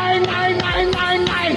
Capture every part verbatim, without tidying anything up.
nine, nine, nine, nine, nine.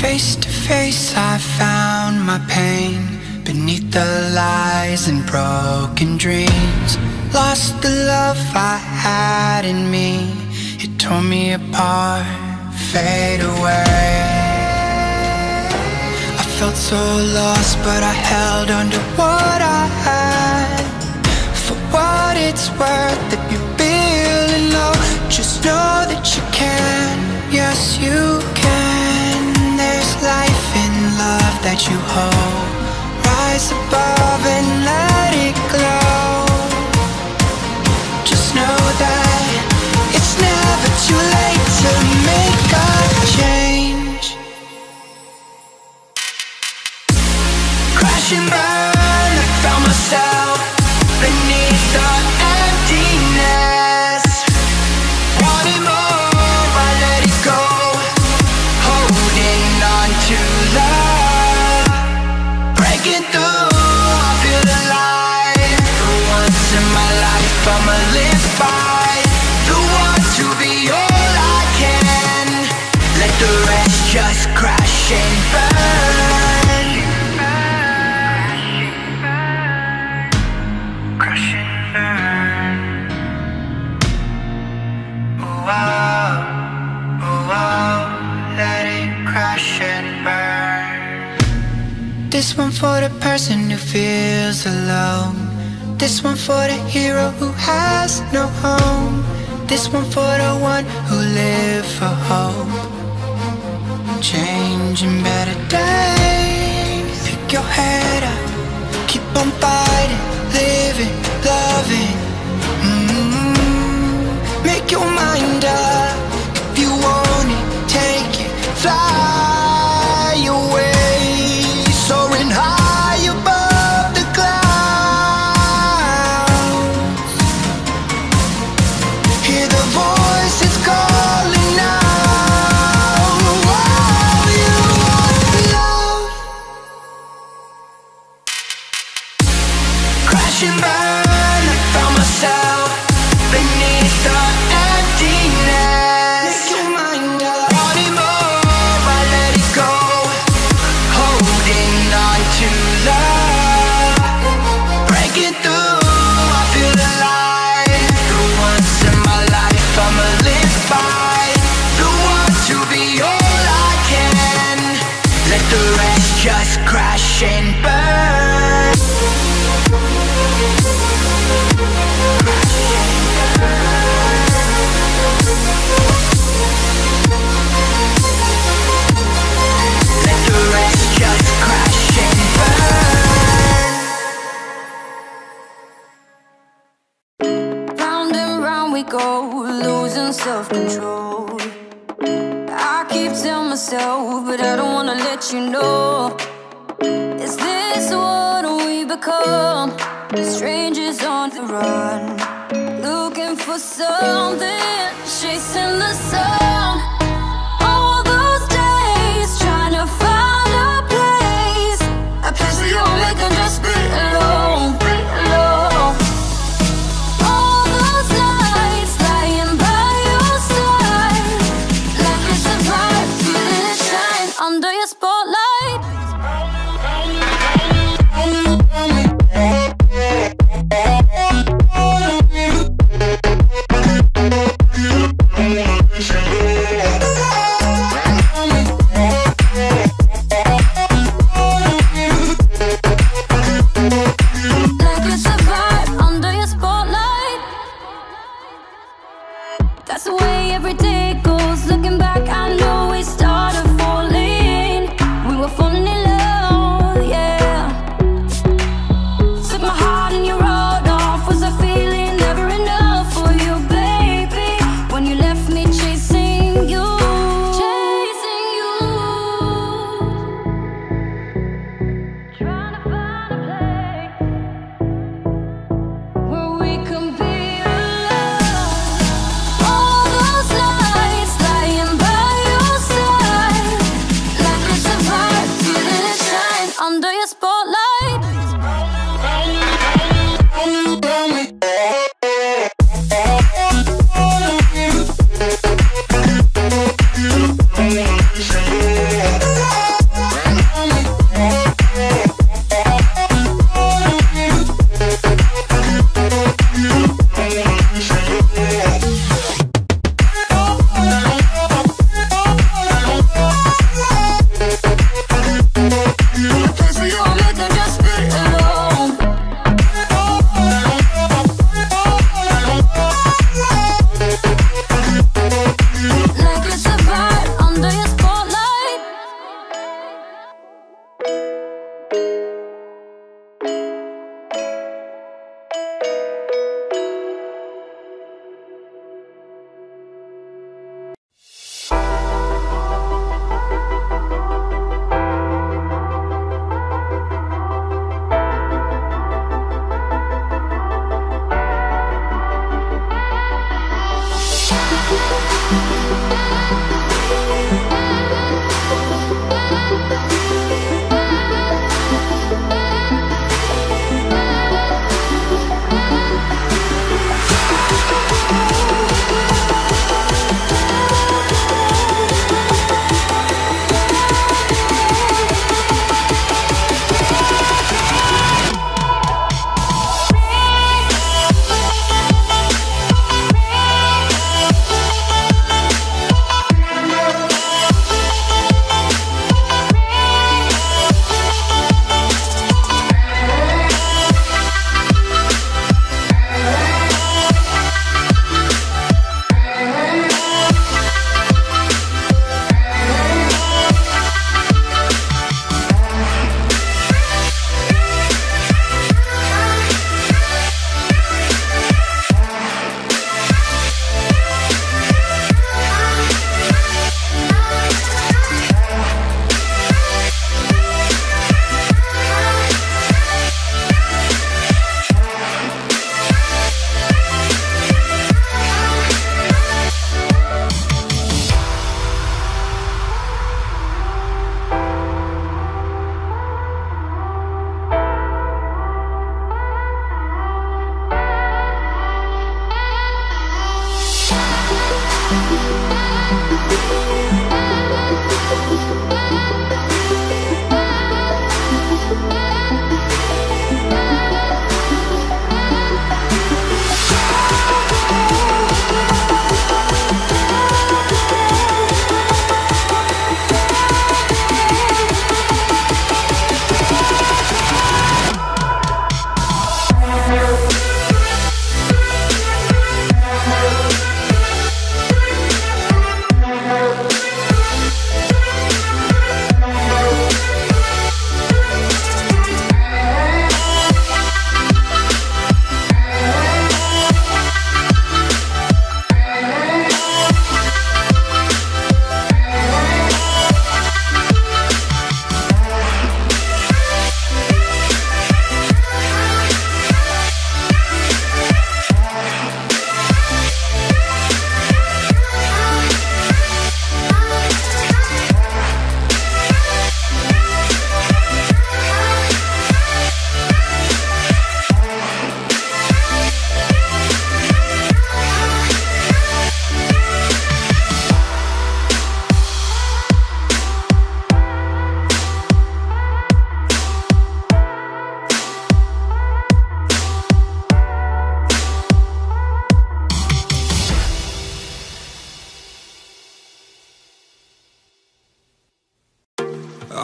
Face to face I found my pain, beneath the lies and broken dreams. Lost the love I had in me, it tore me apart, fade away. I felt so lost, but I held on to what I had. For what it's worth, if you're feeling low, just know that you can, yes you can. Life and love that you hold, rise above and let it glow. Just know that it's never too late to make a change. Crash and burn, I found myself beneath the emptiness. Wanted more, I let it go, holding on to love, breaking through, I feel alive. For once in my life, I'ma live by the one to be all I can. Let the rest just crash and burn. Crash and burn. Oh, oh, oh, oh, let it crash and burn. This one for the person who feels alone. This one for the hero who has no home. This one for the one who lived for hope. Changing better days. Pick your head up, keep on fighting, living, loving. Mm-hmm. Make your mind up. If you want it, take it, fly away. Soaring high above the clouds. Hear the voices calling out. Oh, you want love. Crash and burn, I found myself beneath the emptiness. Make your mind up. Wanted more, I let it go, holding on to love, breaking through, I feel alive. For once in my life, I'ma live by the one to be all I can. Let the rest just crash and burn. Let the rest just crash and burn. Round and round we go, losing self-control. I keep telling myself, but I don't wanna let you know. Is this what we become? Strangers on the run, looking for something, chasing the sun. All those days trying to find a place, a place we all can just be alone. Can be alone. All those nights lying by